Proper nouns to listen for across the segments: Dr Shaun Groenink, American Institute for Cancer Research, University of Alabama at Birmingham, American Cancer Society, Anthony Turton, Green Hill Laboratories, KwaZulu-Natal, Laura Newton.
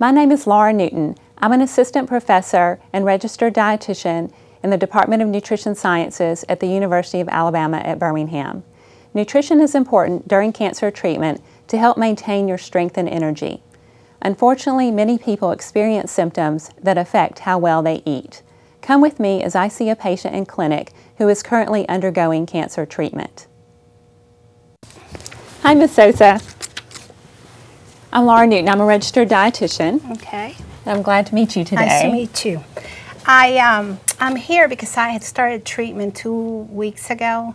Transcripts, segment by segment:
My name is Laura Newton. I'm an assistant professor and registered dietitian in the Department of Nutrition Sciences at the University of Alabama at Birmingham. Nutrition is important during cancer treatment to help maintain your strength and energy. Unfortunately, many people experience symptoms that affect how well they eat. Come with me as I see a patient in clinic who is currently undergoing cancer treatment. Hi, Ms. Sosa. I'm Laura Newton. I'm a registered dietitian. Okay. I'm glad to meet you today. Nice to meet you. I'm here because I had started treatment 2 weeks ago,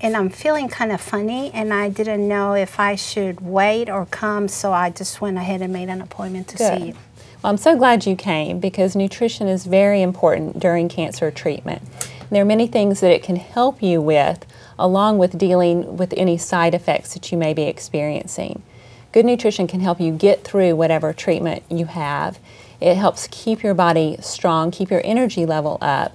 and I'm feeling kind of funny, and I didn't know if I should wait or come, so I just went ahead and made an appointment to see you. Well, I'm so glad you came because nutrition is very important during cancer treatment. And there are many things that it can help you with, along with dealing with any side effects that you may be experiencing. Good nutrition can help you get through whatever treatment you have. It helps keep your body strong, keep your energy level up.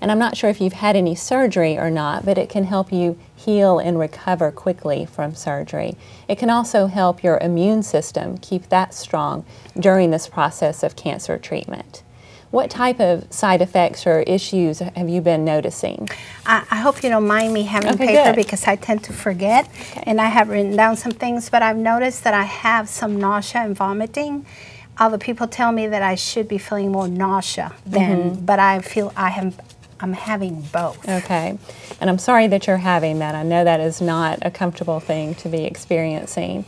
And I'm not sure if you've had any surgery or not, but it can help you heal and recover quickly from surgery. It can also help your immune system, keep that strong during this process of cancer treatment. What type of side effects or issues have you been noticing? I hope you don't mind me having paper because I tend to forget. And I have written down some things, but I've noticed that I have some nausea and vomiting. Other people tell me that I should be feeling more nausea than, but I feel I'm having both. Okay, and I'm sorry that you're having that. I know that is not a comfortable thing to be experiencing.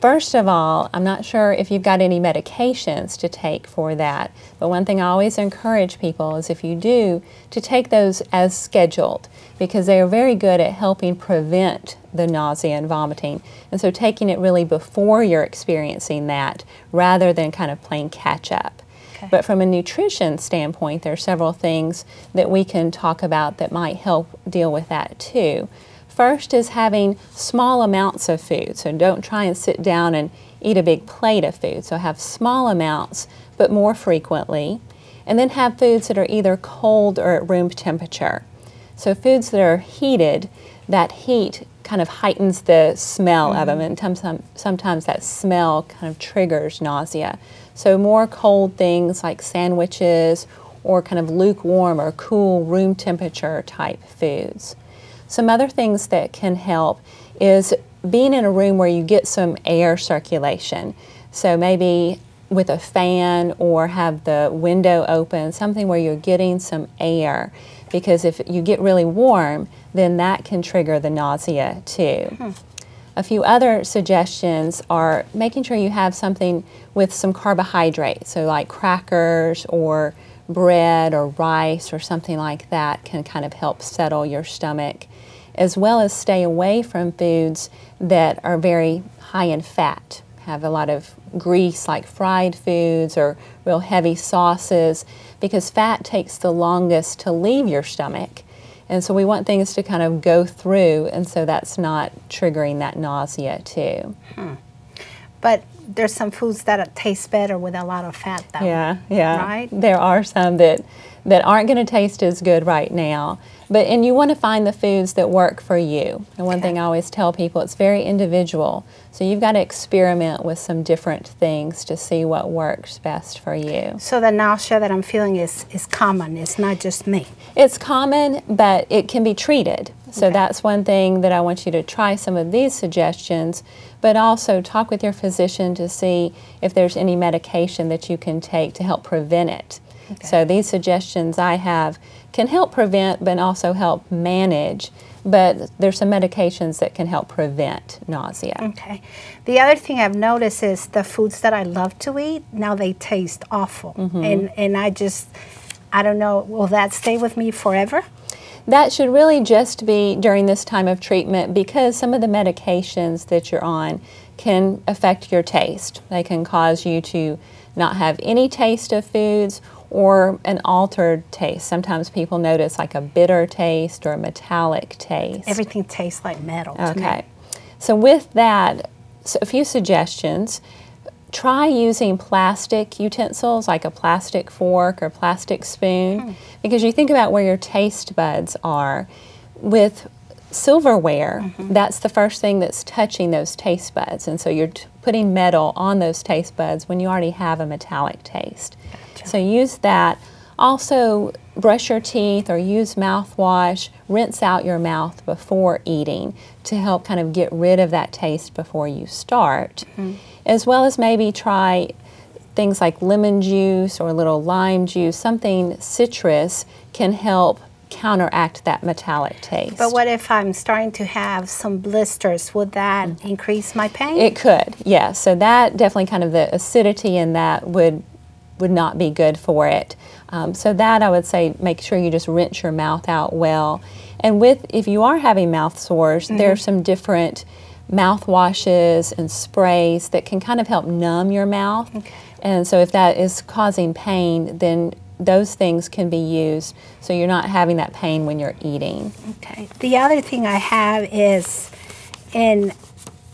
First of all, I'm not sure if you've got any medications to take for that, but one thing I always encourage people is if you do, to take those as scheduled because they are very good at helping prevent the nausea and vomiting. And so taking it really before you're experiencing that rather than kind of playing catch up. But from a nutrition standpoint, there are several things that we can talk about that might help deal with that too. First is having small amounts of food. So don't try and sit down and eat a big plate of food. So have small amounts, but more frequently. And then have foods that are either cold or at room temperature. So foods that are heated, that heat kind of heightens the smell of them, and sometimes that smell kind of triggers nausea. So more cold things like sandwiches or kind of lukewarm or cool room temperature type foods. Some other things that can help is being in a room where you get some air circulation. So maybe with a fan or have the window open, something where you're getting some air. Because if you get really warm, then that can trigger the nausea too. A few other suggestions are making sure you have something with some carbohydrates, so like crackers or bread or rice or something like that can kind of help settle your stomach, as well as stay away from foods that are very high in fat, have a lot of grease like fried foods or real heavy sauces, because fat takes the longest to leave your stomach. And so we want things to kind of go through, and so that's not triggering that nausea too. But there's some foods that taste better with a lot of fat though. Yeah. Right? There are some that aren't going to taste as good right now. And you want to find the foods that work for you. And one thing I always tell people, it's very individual. So you've got to experiment with some different things to see what works best for you. So the nausea that I'm feeling is common, it's not just me. It's common, but it can be treated. So that's one thing that I want you to try some of these suggestions, but also talk with your physician to see if there's any medication that you can take to help prevent it. So these suggestions I have can help prevent but also help manage, but there's some medications that can help prevent nausea. The other thing I've noticed is the foods that I love to eat, now they taste awful. And I don't know, will that stay with me forever? That should really just be during this time of treatment because some of the medications that you're on can affect your taste. They can cause you to not have any taste of foods or an altered taste. Sometimes people notice like a bitter taste or a metallic taste. Everything tastes like metal to me. So with that, a few suggestions. Try using plastic utensils like a plastic fork or plastic spoon because you think about where your taste buds are. With silverware, that's the first thing that's touching those taste buds, and so you're putting metal on those taste buds when you already have a metallic taste. Gotcha. So use that. Also, brush your teeth or use mouthwash, rinse out your mouth before eating to help kind of get rid of that taste before you start, as well as maybe try things like lemon juice or a little lime juice. Something citrus can help counteract that metallic taste. But what if I'm starting to have some blisters? Would that increase my pain? It could, yeah. So that definitely kind of the acidity in that would not be good for it. So that I would say make sure you just rinse your mouth out well. And with, if you are having mouth sores, there are some different mouthwashes and sprays that can kind of help numb your mouth. And so if that is causing pain, then those things can be used so you're not having that pain when you're eating. Okay. The other thing I have is, and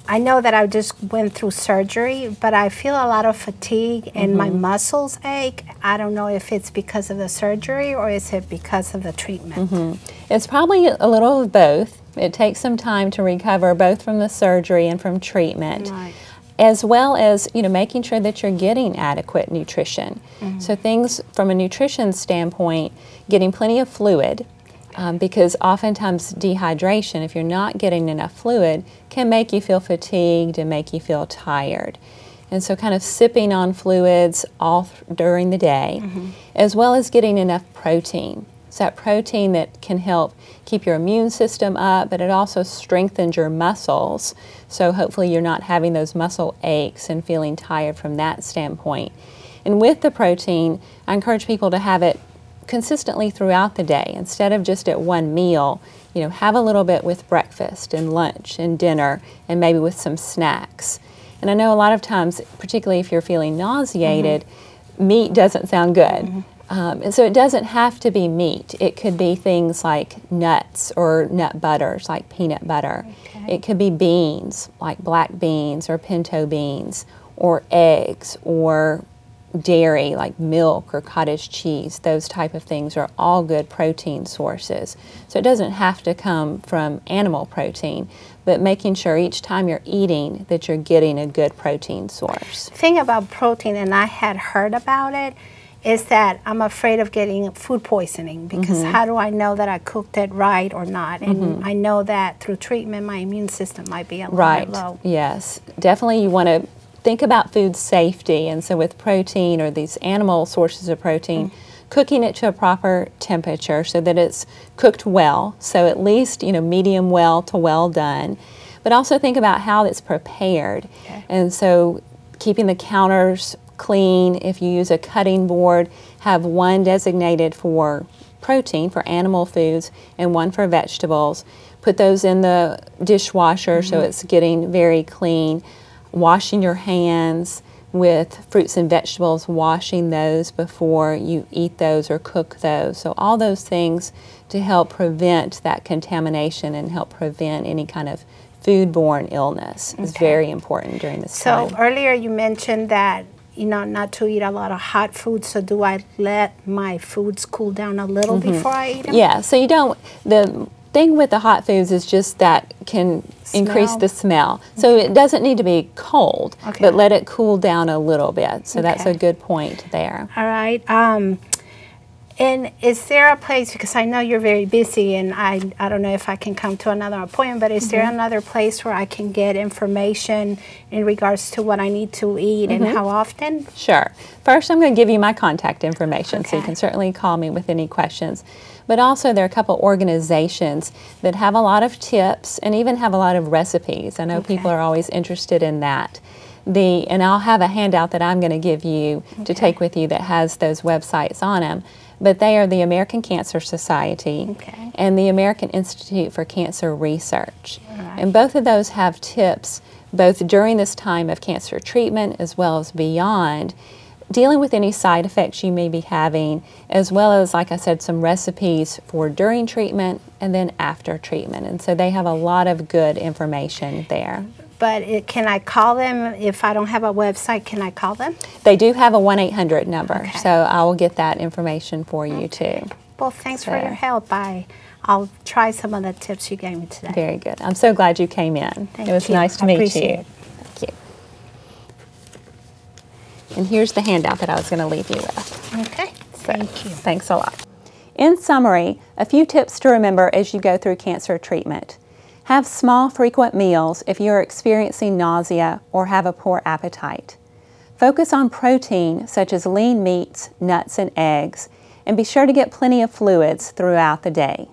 I know that I just went through surgery, but I feel a lot of fatigue and my muscles ache. I don't know if it's because of the surgery or is it because of the treatment. It's probably a little of both. It takes some time to recover both from the surgery and from treatment. Right. As well as, you know, making sure that you're getting adequate nutrition. So things from a nutrition standpoint, getting plenty of fluid, because oftentimes dehydration, if you're not getting enough fluid, can make you feel fatigued and make you feel tired. And so kind of sipping on fluids all during the day, as well as getting enough protein. So that protein that can help keep your immune system up, but it also strengthens your muscles. So hopefully you're not having those muscle aches and feeling tired from that standpoint. And with the protein, I encourage people to have it consistently throughout the day. Instead of just at one meal, you know, have a little bit with breakfast and lunch and dinner and maybe with some snacks. And I know a lot of times, particularly if you're feeling nauseated, meat doesn't sound good. And so it doesn't have to be meat. It could be things like nuts or nut butters, like peanut butter. It could be beans, like black beans or pinto beans, or eggs, or dairy, like milk or cottage cheese. Those type of things are all good protein sources. So it doesn't have to come from animal protein, but making sure each time you're eating that you're getting a good protein source. The thing about protein, and I had heard about it, is that I'm afraid of getting food poisoning because how do I know that I cooked it right or not? And I know that through treatment, my immune system might be a little bit low. Yes, definitely you want to think about food safety. And so with protein or these animal sources of protein, cooking it to a proper temperature so that it's cooked well. So at least, you know, medium well to well done. But also think about how it's prepared. And so keeping the counters clean. If you use a cutting board, have one designated for protein, for animal foods, and one for vegetables. Put those in the dishwasher so it's getting very clean. Washing your hands with fruits and vegetables, washing those before you eat those or cook those. So all those things to help prevent that contamination and help prevent any kind of foodborne illness is very important during this time. So earlier you mentioned that, you know, not to eat a lot of hot food, so do I let my foods cool down a little before I eat them? Yeah, so you don't, the thing with the hot foods is just that can increase the smell. So it doesn't need to be cold, but let it cool down a little bit. So that's a good point there. All right. And is there a place, because I know you're very busy and I don't know if I can come to another appointment, but is there another place where I can get information in regards to what I need to eat and how often? Sure. First, I'm going to give you my contact information, so you can certainly call me with any questions. But also there are a couple organizations that have a lot of tips and even have a lot of recipes. I know people are always interested in that. And I'll have a handout that I'm going to give you to take with you that has those websites on them. But they are the American Cancer Society and the American Institute for Cancer Research. And both of those have tips, both during this time of cancer treatment as well as beyond, dealing with any side effects you may be having, as well as, like I said, some recipes for during treatment and then after treatment. And so they have a lot of good information there. But can I call them? If I don't have a website, can I call them? They do have a 1-800 number, so I will get that information for you too. Well, thanks for your help. I'll try some of the tips you gave me today. Very good. I'm so glad you came in. It was nice to meet you. Thank you. And here's the handout that I was going to leave you with. Okay. Thank you. Thanks a lot. In summary, a few tips to remember as you go through cancer treatment. Have small, frequent meals if you're experiencing nausea or have a poor appetite. Focus on protein, such as lean meats, nuts, and eggs, and be sure to get plenty of fluids throughout the day.